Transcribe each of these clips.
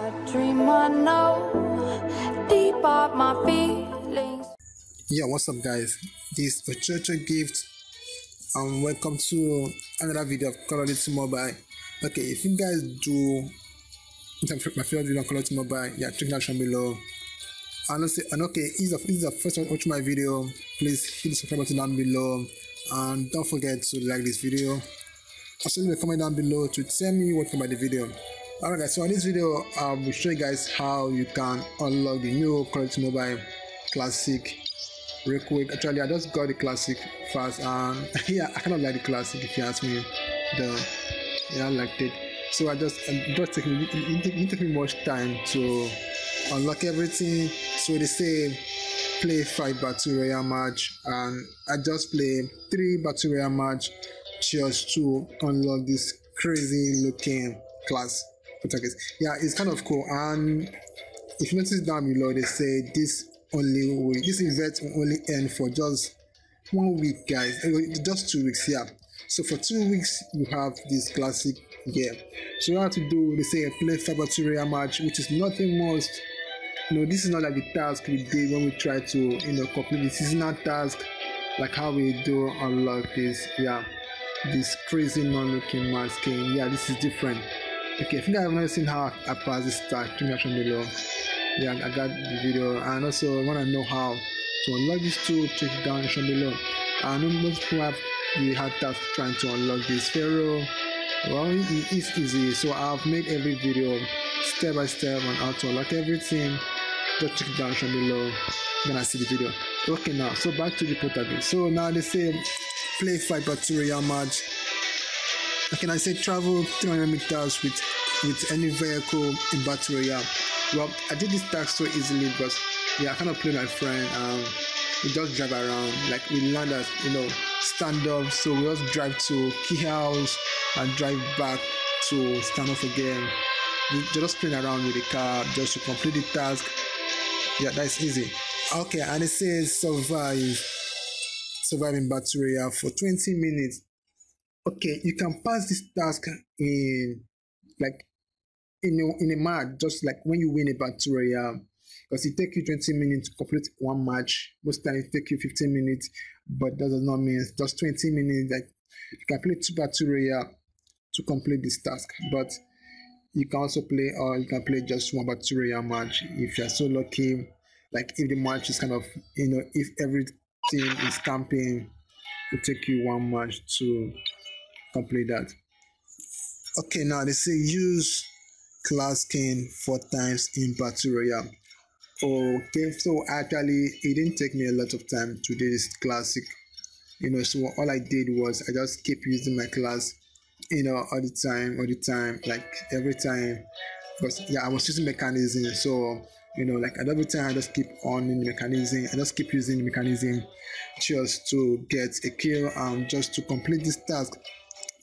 Yeah, what's up guys, this is Ochoocho Gift and welcome to another video of Call of Duty Mobile. Okay, if you guys do my favorite video on Call of Duty Mobile, yeah, check the description below. And okay, if this is the first time to watch my video, please hit the subscribe button down below and don't forget to like this video. Also leave a comment down below to tell me what about the video. Alright guys, so in this video I will show you guys how you can unlock the new Call of Duty Mobile Classic real quick. Actually I just got the classic fast and yeah, I kind of like the classic if you ask me. Yeah, I liked it. So it didn't take me much time to unlock everything. So they say play 5 battle royale match and I just play 3 battle royale match just to unlock this crazy looking class. Yeah, it's kind of cool. And if you notice down below, they say this event will only end for just 1 week, guys. Just 2 weeks, yeah. So for 2 weeks, you have this classic gear. So you have to do, they say, play 5 battle royale match, which is nothing most. You know, this is not like the task we did when we try to, complete the seasonal task, like how we do unlock this, yeah. This crazy non-looking mask game, yeah, this is different. Okay, if you guys have not seen how I pass this task, check the description below. Yeah, I got the video, and also want to know how to unlock this tool, check it down in the description below. I know most people have the hard task trying to unlock this pharaoh. Well, it is easy, so I've made every video step by step on how to unlock everything. Just check it down in the description below, then I see the video. Okay, now, so back to the Poltergeist. So now they say play 5 battle royale match. Okay, I say travel 300 meters with any vehicle in battle royale. Well, I did this task so easily because yeah, I kind of play my friend and we just drive around, like we land at stand up, so we just drive to key house and drive back to stand up again. We just playing around with the car just to complete the task. Yeah, that's easy. Okay, and it says surviving battle royale for 20 minutes. Okay, you can pass this task in like in a match, just like when you win a battle royale, because it takes you 20 minutes to complete one match. Most times it takes you 15 minutes, but that does not mean just 20 minutes. Like you can play 2 battle royale to complete this task, but you can also play just 1 battle royale match if you are so lucky. Like if the match is kind of if every team is camping, it'll take you 1 match to complete that. Okay, now they say use class skin 4 times in battle royale. Okay, so actually it didn't take me a lot of time to do this classic, so all I did was I just keep using my class, all the time, like every time, because yeah, I was using mechanism, so like at every time I just keep on in the mechanism, I just keep using the mechanism just to get a kill and just to complete this task.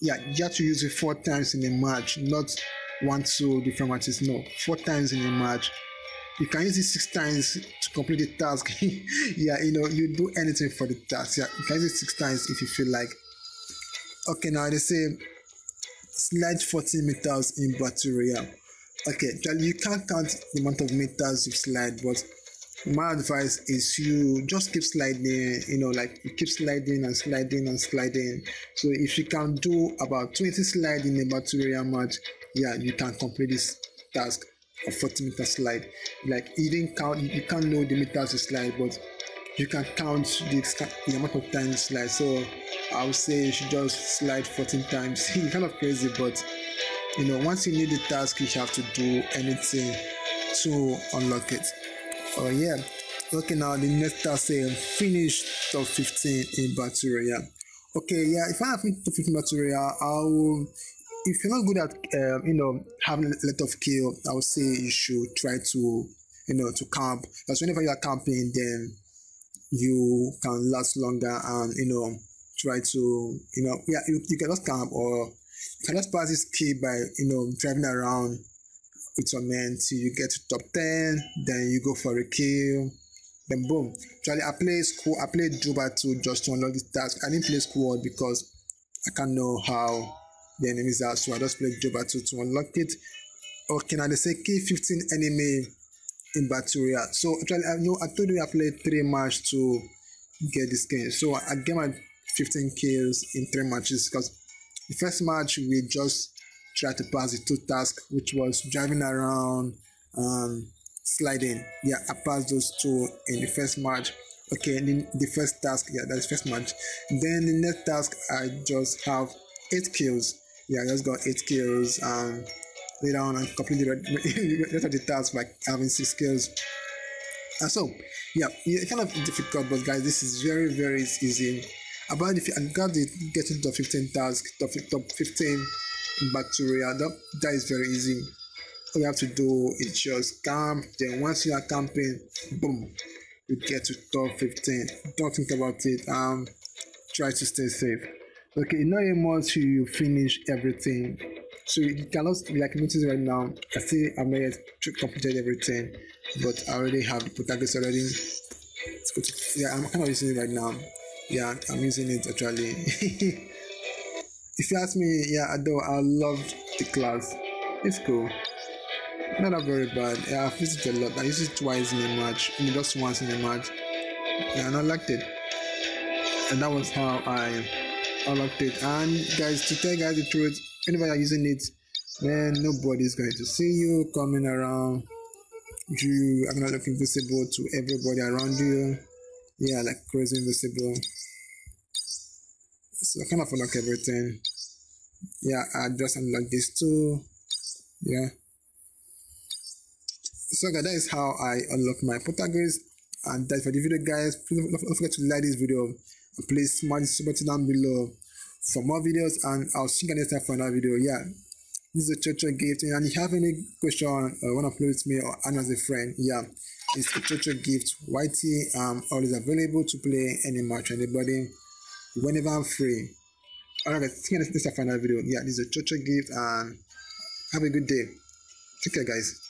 Yeah, you have to use it 4 times in a match, not 1, 2 different matches, no, 4 times in a match. You can use it 6 times to complete the task. Yeah, you do anything for the task. Yeah, you can use it 6 times if you feel like. Okay, now they say slide 14 meters in battle royale. Okay, you can't count the amount of meters you slide, but my advice is you just keep sliding, you keep sliding and sliding and sliding. So if you can do about 20 slides in a battle royale match, yeah, you can complete this task of 40 meter slide. Like you didn't count, you can't know the meters you slide, but you can count the amount of time you slide. So I would say you should just slide 14 times. It's kind of crazy, but once you need the task, you have to do anything to unlock it. Oh yeah. Okay, now the next task says finish top 15 in battle royale. Okay, yeah, if I have finished top 15 battle royale, I will. If you're not good at having a lot of kill, I would say you should try to to camp. Because whenever you are camping, then you can last longer and try to yeah, you can just camp or. You can just pass this key by driving around with your men till you get to top 10, then you go for a kill, then boom. Actually, I played Juba 2 just to unlock this task. I didn't play squad because I can't know how the enemies are, so I just played Juba 2 to unlock it. Okay, now they say kill 15 enemy in Bateria. So actually, I told you I played 3 matches to get this game. So I get my 15 kills in 3 matches, because the first match we just tried to pass the 2 tasks, which was driving around and sliding. Yeah, I passed those 2 in the first match. Okay, the first task, yeah, that's first match. Then the next task, I just have 8 kills. Yeah, I just got 8 kills, and later on I completely rest of the task like having 6 kills. And so, yeah, it's kind of difficult, but guys, this is very, very easy. About if I got the getting to 15 task, top 15 Bateria, that is very easy. All you have to do is just camp. Then once you are camping, boom, you get to top 15. Don't think about it. Try to stay safe. Okay, in a month you finish everything. So you cannot, like, notice right now, I see I may have completed everything, but I already have the Poltergeist already. Let's go to, yeah, I'm kind of using it right now. Yeah, I'm using it actually. If you ask me, yeah, I love the class. It's cool. Not very bad. Yeah, I've used it a lot. I used it twice in a match, I mean, just once in a match. Yeah, and I liked it. And that was how I liked it. And guys, to tell you guys the truth, whenever you're using it, man, nobody's going to see you coming around. You are not looking visible to everybody around you. Yeah, like crazy invisible. So I kind of unlock everything. Yeah, I just unlock this too. Yeah. So guys, that is how I unlock my Poltergeist, and that's for the video, guys. Please don't forget to like this video, and please smash the super button down below for more videos, and I'll see you next time for another video. Yeah, this is Ochoocho gift, and if you have any question or want to play with me or as a friend, yeah, it's Ochoocho gift YT. I'm always available to play any match, anybody, whenever I'm free. Alright guys, see you next time for another video. Yeah, this is Ochoocho gift, and have a good day. Take care, guys.